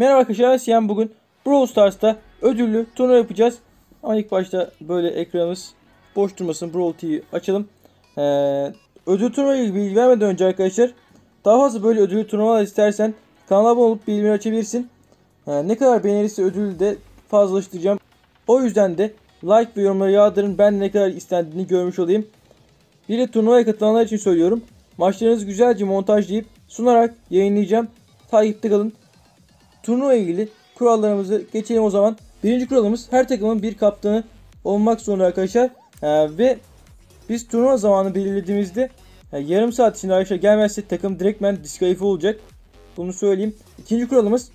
Merhaba arkadaşlar, Siyan. Bugün Brawl Stars'ta ödüllü turnuva yapacağız. Ama ilk başta böyle ekranımız boş durmasın, Brawl TV'yi açalım. Ödül turnuva ile bilgi vermeden önce arkadaşlar, daha fazla böyle ödüllü turnuvalar istersen kanala abone olup bildirimleri açabilirsin. Ne kadar beğenirse ödülü de fazlalaştıracağım. O yüzden de like ve yorumları yağdırın, ben ne kadar istendiğini görmüş olayım. Bir de turnuvaya katılanlar için söylüyorum. Maçlarınızı güzelce montajlayıp sunarak yayınlayacağım. Takipte kalın. Turnuva ile ilgili kurallarımızı geçelim o zaman. Birinci kuralımız, her takımın bir kaptanı olmak zorunda arkadaşlar. Ve biz turnuva zamanı belirlediğimizde yarım saat içinde arkadaşlar gelmezse takım direktmen diskalifiye olacak. Bunu söyleyeyim. İkinci kuralımız,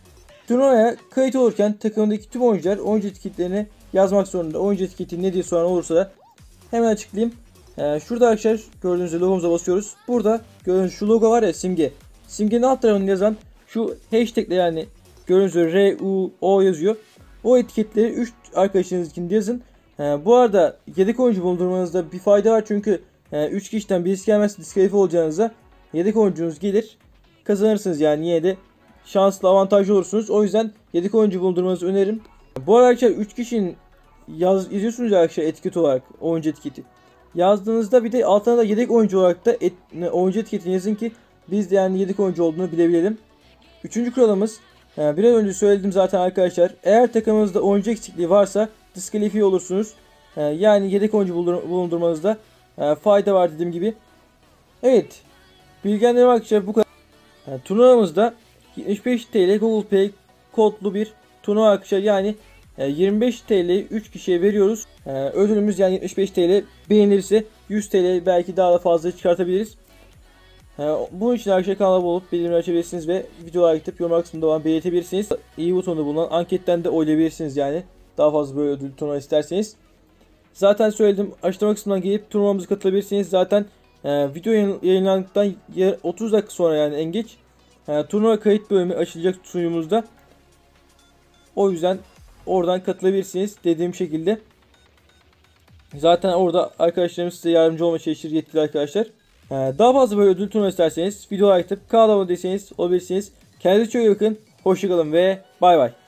turnuvaya kayıt olurken takımdaki tüm oyuncular oyuncu etiketlerini yazmak zorunda. Oyuncu etiketi ne diye soran olursa da hemen açıklayayım. Şurada arkadaşlar gördüğünüz logomuza basıyoruz. Burada gördüğünüz şu logo var ya, simge. Simgenin alt tarafında yazan şu hashtagle, yani gördüğünüz R, U, O yazıyor. O etiketleri 3 arkadaşınızınkini yazın. Bu arada yedek oyuncu bulundurmanızda bir fayda var, çünkü 3 kişiden birisi gelmezse diskalifiye olacağınıza yedek oyuncunuz gelir. Kazanırsınız, yani yine de şanslı, avantajlı olursunuz. O yüzden yedek oyuncu bulundurmanızı öneririm. Bu arada arkadaşlar 3 kişinin yazıyorsunuz arkadaşlar etiket olarak, oyuncu etiketi. Yazdığınızda bir de altına da yedek oyuncu olarak da oyuncu etiketini yazın ki biz de yani yedek oyuncu olduğunu bilebilelim. Üçüncü kuralımız, biraz önce söyledim zaten arkadaşlar. Eğer takımınızda oyuncu eksikliği varsa diskalifiye olursunuz. Yani yedek oyuncu bulundurmanızda fayda var dediğim gibi. Evet, bilgilendirme arkadaşlar bu kadar. Turnuvamızda 75 TL Google Pay kodlu bir turnuva arkadaşlar, yani 25 TL'yi 3 kişiye veriyoruz. Ödülümüz yani 75 TL, beğenilirse 100 TL belki daha da fazla çıkartabiliriz. Bunun için arkadaşlar kanala abone olup bildirimleri açabilirsiniz ve videolara gidip yorum kısmında olan belirtebilirsiniz. İyi butonunda bulunan anketten de oylayabilirsiniz, yani daha fazla böyle ödül turnuva isterseniz. Zaten söyledim, açıklama kısmından gelip turnuvamıza katılabilirsiniz. Zaten video yayınlandıktan 30 dakika sonra, yani en geç turnuva kayıt bölümü açılacak sunumumuzda. O yüzden oradan katılabilirsiniz dediğim şekilde. Zaten orada arkadaşlarımız size yardımcı olma çalışır yetkili arkadaşlar. Daha fazla böyle ödül turnuva isterseniz videoya like atıp kanala abone değilseniz olabilirsiniz. Kendinize çok iyi bakın. Hoşçakalın ve bay bay.